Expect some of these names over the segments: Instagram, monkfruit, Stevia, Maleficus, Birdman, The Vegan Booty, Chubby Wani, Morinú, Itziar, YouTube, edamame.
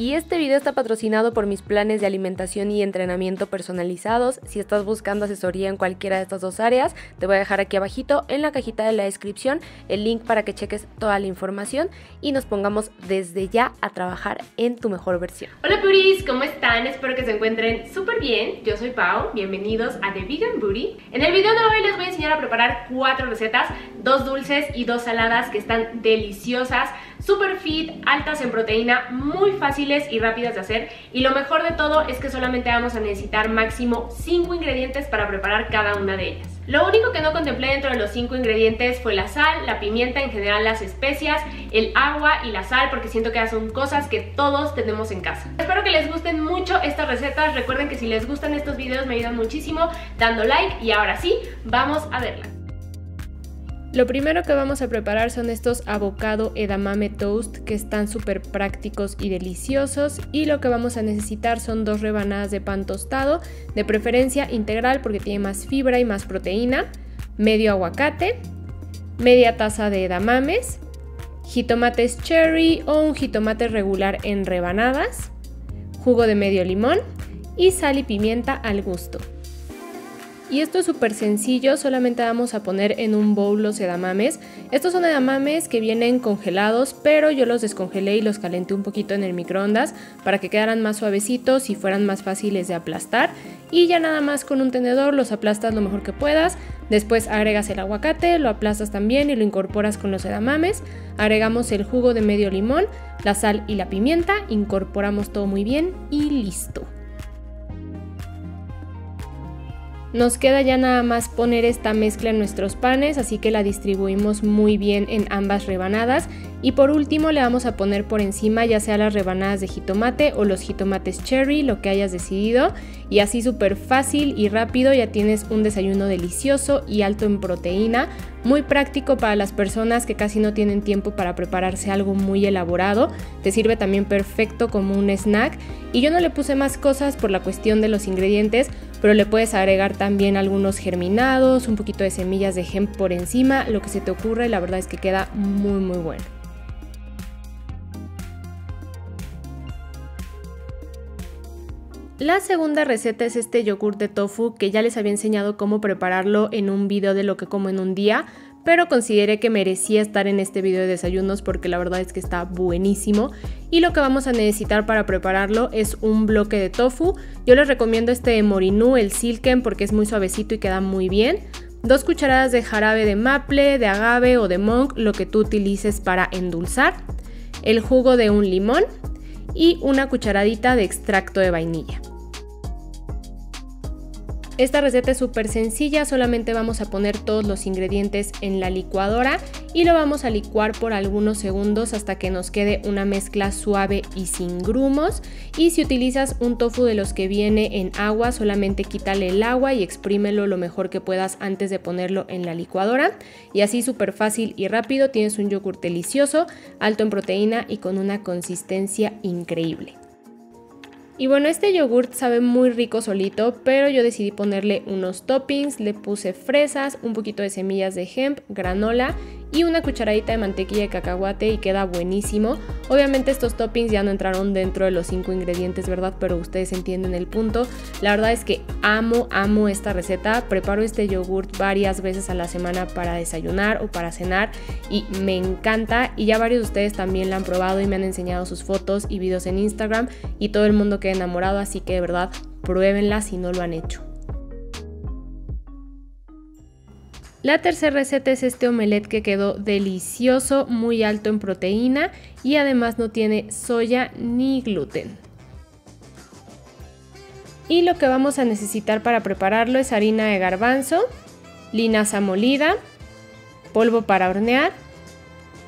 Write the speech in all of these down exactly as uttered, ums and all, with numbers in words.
Y este video está patrocinado por mis planes de alimentación y entrenamiento personalizados. Si estás buscando asesoría en cualquiera de estas dos áreas, te voy a dejar aquí abajito en la cajita de la descripción el link para que cheques toda la información y nos pongamos desde ya a trabajar en tu mejor versión. Hola puris, ¿cómo están? Espero que se encuentren súper bien. Yo soy Pau, bienvenidos a The Vegan Booty. En el video de hoy les voy a enseñar a preparar cuatro recetas, dos dulces y dos saladas que están deliciosas, súper fit, altas en proteína, muy fáciles y rápidas de hacer, y lo mejor de todo es que solamente vamos a necesitar máximo cinco ingredientes para preparar cada una de ellas. Lo único que no contemplé dentro de los cinco ingredientes fue la sal, la pimienta, en general las especias, el agua y la sal, porque siento que son cosas que todos tenemos en casa. Espero que les gusten mucho estas recetas. Recuerden que si les gustan estos videos me ayudan muchísimo dando like, y ahora sí, vamos a verla. Lo primero que vamos a preparar son estos avocado edamame toast, que están súper prácticos y deliciosos, y lo que vamos a necesitar son dos rebanadas de pan tostado, de preferencia integral porque tiene más fibra y más proteína, medio aguacate, media taza de edamames, jitomates cherry o un jitomate regular en rebanadas, jugo de medio limón y sal y pimienta al gusto. Y esto es súper sencillo, solamente vamos a poner en un bowl los edamames. Estos son edamames que vienen congelados, pero yo los descongelé y los calenté un poquito en el microondas para que quedaran más suavecitos y fueran más fáciles de aplastar. Y ya nada más con un tenedor los aplastas lo mejor que puedas, después agregas el aguacate, lo aplastas también y lo incorporas con los edamames. Agregamos el jugo de medio limón, la sal y la pimienta, incorporamos todo muy bien y listo. Nos queda ya nada más poner esta mezcla en nuestros panes, así que la distribuimos muy bien en ambas rebanadas. Y por último le vamos a poner por encima ya sea las rebanadas de jitomate o los jitomates cherry, lo que hayas decidido. Y así súper fácil y rápido ya tienes un desayuno delicioso y alto en proteína. Muy práctico para las personas que casi no tienen tiempo para prepararse algo muy elaborado. Te sirve también perfecto como un snack. Y yo no le puse más cosas por la cuestión de los ingredientes, pero le puedes agregar también algunos germinados, un poquito de semillas de hemp por encima, lo que se te ocurra, y la verdad es que queda muy muy bueno. La segunda receta es este yogur de tofu, que ya les había enseñado cómo prepararlo en un video de lo que como en un día, pero consideré que merecía estar en este video de desayunos porque la verdad es que está buenísimo. Y lo que vamos a necesitar para prepararlo es un bloque de tofu. Yo les recomiendo este de Morinú, el Silken, porque es muy suavecito y queda muy bien. Dos cucharadas de jarabe de maple, de agave o de monk, lo que tú utilices para endulzar. El jugo de un limón y una cucharadita de extracto de vainilla. Esta receta es súper sencilla, solamente vamos a poner todos los ingredientes en la licuadora y lo vamos a licuar por algunos segundos hasta que nos quede una mezcla suave y sin grumos. Y si utilizas un tofu de los que viene en agua, solamente quítale el agua y exprímelo lo mejor que puedas antes de ponerlo en la licuadora. Y así súper fácil y rápido tienes un yogur delicioso, alto en proteína y con una consistencia increíble. Y bueno, este yogurt sabe muy rico solito, pero yo decidí ponerle unos toppings. Le puse fresas, un poquito de semillas de hemp, granola y una cucharadita de mantequilla de cacahuate, y queda buenísimo. Obviamente estos toppings ya no entraron dentro de los cinco ingredientes, ¿verdad? Pero ustedes entienden el punto. La verdad es que amo, amo esta receta. Preparo este yogurt varias veces a la semana para desayunar o para cenar y me encanta. Y ya varios de ustedes también la han probado y me han enseñado sus fotos y videos en Instagram, y todo el mundo queda enamorado, así que de verdad pruébenla si no lo han hecho. La tercera receta es este omelette que quedó delicioso, muy alto en proteína y además no tiene soya ni gluten. Y lo que vamos a necesitar para prepararlo es harina de garbanzo, linaza molida, polvo para hornear,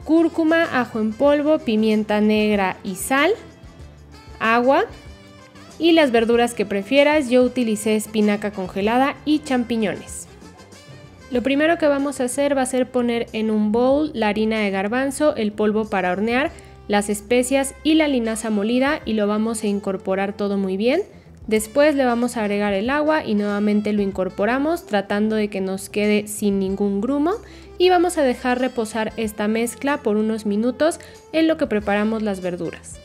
cúrcuma, ajo en polvo, pimienta negra y sal, agua y las verduras que prefieras. Yo utilicé espinaca congelada y champiñones. Lo primero que vamos a hacer va a ser poner en un bowl la harina de garbanzo, el polvo para hornear, las especias y la linaza molida, y lo vamos a incorporar todo muy bien. Después le vamos a agregar el agua y nuevamente lo incorporamos, tratando de que nos quede sin ningún grumo, y vamos a dejar reposar esta mezcla por unos minutos en lo que preparamos las verduras.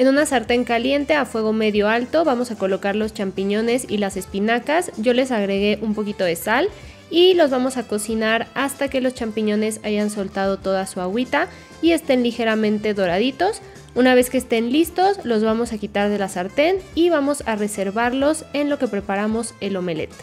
En una sartén caliente a fuego medio alto vamos a colocar los champiñones y las espinacas. Yo les agregué un poquito de sal y los vamos a cocinar hasta que los champiñones hayan soltado toda su agüita y estén ligeramente doraditos. Una vez que estén listos, los vamos a quitar de la sartén y vamos a reservarlos en lo que preparamos el omelette.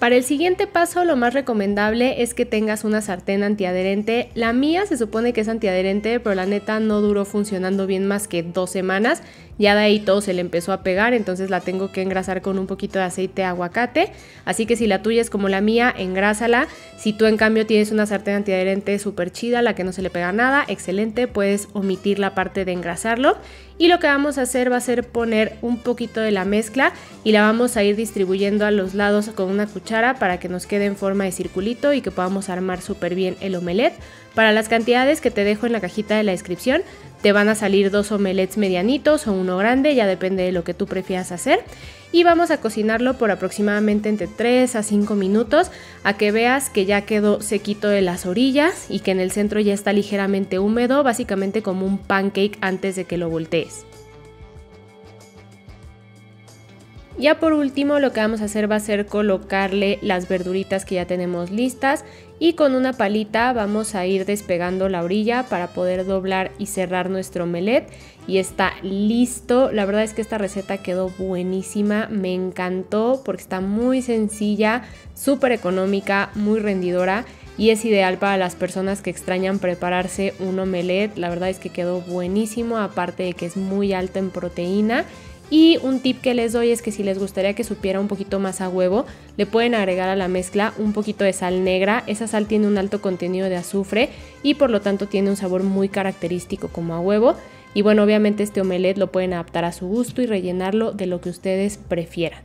Para el siguiente paso, lo más recomendable es que tengas una sartén antiadherente. La mía se supone que es antiadherente, pero la neta no duró funcionando bien más que dos semanas. Ya de ahí todo se le empezó a pegar, entonces la tengo que engrasar con un poquito de aceite de aguacate. Así que si la tuya es como la mía, engrásala. Si tú en cambio tienes una sartén antiadherente súper chida, la que no se le pega nada, excelente, puedes omitir la parte de engrasarlo. Y lo que vamos a hacer va a ser poner un poquito de la mezcla y la vamos a ir distribuyendo a los lados con una cuchara para que nos quede en forma de circulito y que podamos armar súper bien el omelette. Para las cantidades que te dejo en la cajita de la descripción, te van a salir dos omelettes medianitos o uno grande, ya depende de lo que tú prefieras hacer. Y vamos a cocinarlo por aproximadamente entre tres a cinco minutos, a que veas que ya quedó sequito de las orillas y que en el centro ya está ligeramente húmedo, básicamente como un pancake antes de que lo voltees. Ya por último, lo que vamos a hacer va a ser colocarle las verduritas que ya tenemos listas y con una palita vamos a ir despegando la orilla para poder doblar y cerrar nuestro omelette y está listo. La verdad es que esta receta quedó buenísima, me encantó porque está muy sencilla, súper económica, muy rendidora. Y es ideal para las personas que extrañan prepararse un omelette. La verdad es que quedó buenísimo, aparte de que es muy alto en proteína. Y un tip que les doy es que si les gustaría que supiera un poquito más a huevo, le pueden agregar a la mezcla un poquito de sal negra. Esa sal tiene un alto contenido de azufre y por lo tanto tiene un sabor muy característico como a huevo. Y bueno, obviamente este omelette lo pueden adaptar a su gusto y rellenarlo de lo que ustedes prefieran.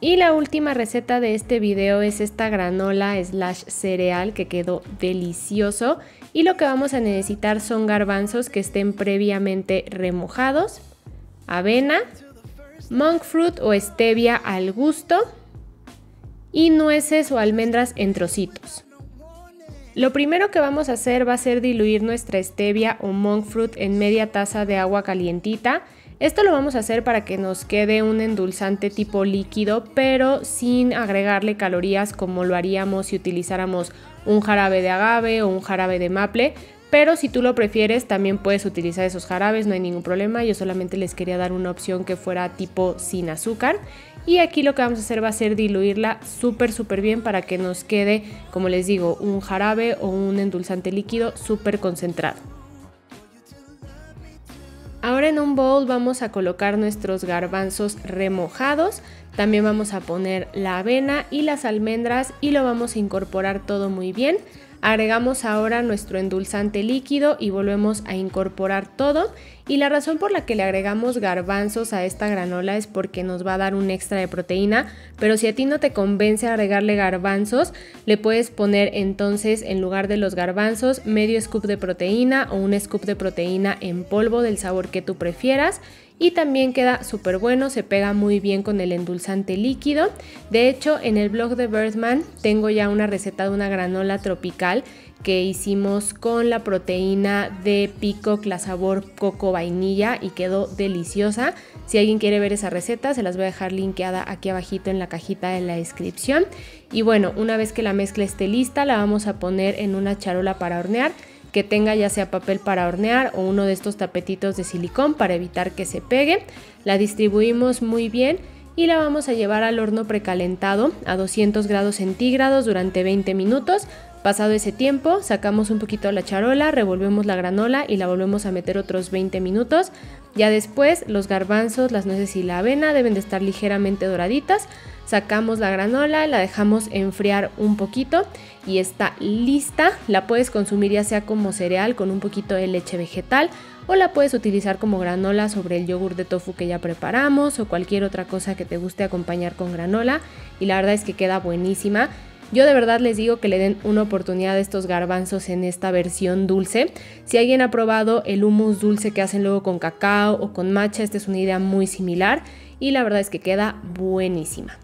Y la última receta de este video es esta granola slash cereal que quedó delicioso. Y lo que vamos a necesitar son garbanzos que estén previamente remojados, avena, monk fruit o stevia al gusto y nueces o almendras en trocitos. Lo primero que vamos a hacer va a ser diluir nuestra stevia o monk fruit en media taza de agua calientita. Esto lo vamos a hacer para que nos quede un endulzante tipo líquido, pero sin agregarle calorías como lo haríamos si utilizáramos un jarabe de agave o un jarabe de maple. Pero si tú lo prefieres, también puedes utilizar esos jarabes, no hay ningún problema. Yo solamente les quería dar una opción que fuera tipo sin azúcar. Y aquí lo que vamos a hacer va a ser diluirla súper súper bien para que nos quede, como les digo, un jarabe o un endulzante líquido súper concentrado. Ahora en un bowl vamos a colocar nuestros garbanzos remojados, también vamos a poner la avena y las almendras y lo vamos a incorporar todo muy bien. Agregamos ahora nuestro endulzante líquido y volvemos a incorporar todo. Y la razón por la que le agregamos garbanzos a esta granola es porque nos va a dar un extra de proteína, pero si a ti no te convence agregarle garbanzos, le puedes poner entonces en lugar de los garbanzos medio scoop de proteína o un scoop de proteína en polvo del sabor que tú prefieras. Y también queda súper bueno, se pega muy bien con el endulzante líquido. De hecho, en el blog de Birdman tengo ya una receta de una granola tropical que hicimos con la proteína de peacock, la sabor coco vainilla y quedó deliciosa. Si alguien quiere ver esa receta, se las voy a dejar linkeada aquí abajito en la cajita de la descripción. Y bueno, una vez que la mezcla esté lista, la vamos a poner en una charola para hornear, que tenga ya sea papel para hornear o uno de estos tapetitos de silicón para evitar que se pegue. La distribuimos muy bien y la vamos a llevar al horno precalentado a doscientos grados centígrados durante veinte minutos. Pasado ese tiempo, sacamos un poquito la charola, revolvemos la granola y la volvemos a meter otros veinte minutos. Ya después, los garbanzos, las nueces y la avena deben de estar ligeramente doraditas. Sacamos la granola, la dejamos enfriar un poquito y está lista. La puedes consumir ya sea como cereal con un poquito de leche vegetal o la puedes utilizar como granola sobre el yogur de tofu que ya preparamos o cualquier otra cosa que te guste acompañar con granola. Y la verdad es que queda buenísima. Yo de verdad les digo que le den una oportunidad a estos garbanzos en esta versión dulce. Si alguien ha probado el hummus dulce que hacen luego con cacao o con matcha, esta es una idea muy similar y la verdad es que queda buenísima.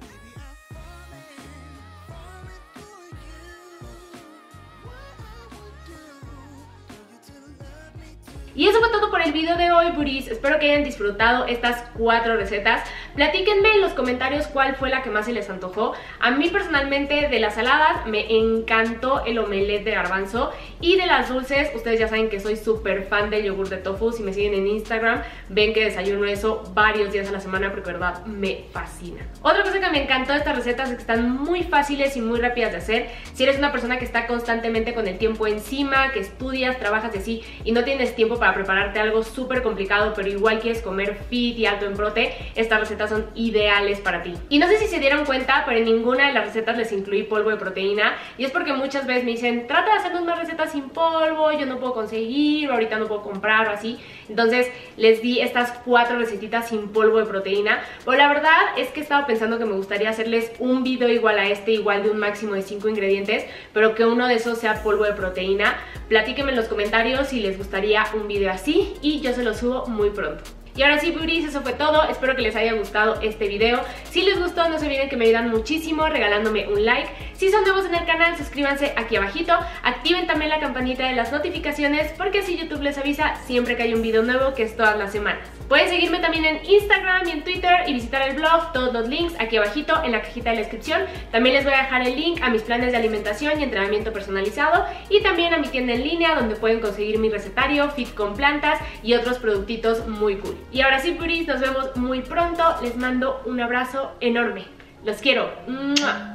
Y eso fue todo por el video de hoy, Booties. Espero que hayan disfrutado estas cuatro recetas. Platíquenme en los comentarios cuál fue la que más se les antojó. A mí personalmente, de las saladas me encantó el omelette de garbanzo, y de las dulces, ustedes ya saben que soy súper fan del yogur de tofu. Si me siguen en Instagram, ven que desayuno eso varios días a la semana porque de verdad me fascina. Otra cosa que me encantó de estas recetas es que están muy fáciles y muy rápidas de hacer. Si eres una persona que está constantemente con el tiempo encima, que estudias, trabajas y así, y no tienes tiempo para prepararte algo súper complicado, pero igual quieres comer fit y alto en prote, estas recetas son ideales para ti. Y no sé si se dieron cuenta, pero en ninguna de las recetas les incluí polvo de proteína, y es porque muchas veces me dicen, trata de hacernos una receta sin polvo, yo no puedo conseguir, ahorita no puedo comprar o así. Entonces les di estas cuatro recetitas sin polvo de proteína, pero la verdad es que he estado pensando que me gustaría hacerles un video igual a este, igual de un máximo de cinco ingredientes, pero que uno de esos sea polvo de proteína. Platíquenme en los comentarios si les gustaría un video así, y yo se lo subo muy pronto. Y ahora sí, Booties, eso fue todo. Espero que les haya gustado este video. Si les gustó, no se olviden que me ayudan muchísimo regalándome un like. Si son nuevos en el canal, suscríbanse aquí abajito. Activen también la campanita de las notificaciones, porque así YouTube les avisa siempre que hay un video nuevo, que es todas las semanas. Pueden seguirme también en Instagram y en Twitter, y visitar el blog, todos los links aquí abajito en la cajita de la descripción. También les voy a dejar el link a mis planes de alimentación y entrenamiento personalizado, y también a mi tienda en línea, donde pueden conseguir mi recetario fit con plantas y otros productitos muy cool. Y ahora sí, Booties, nos vemos muy pronto. Les mando un abrazo enorme. Los quiero. ¡Mua!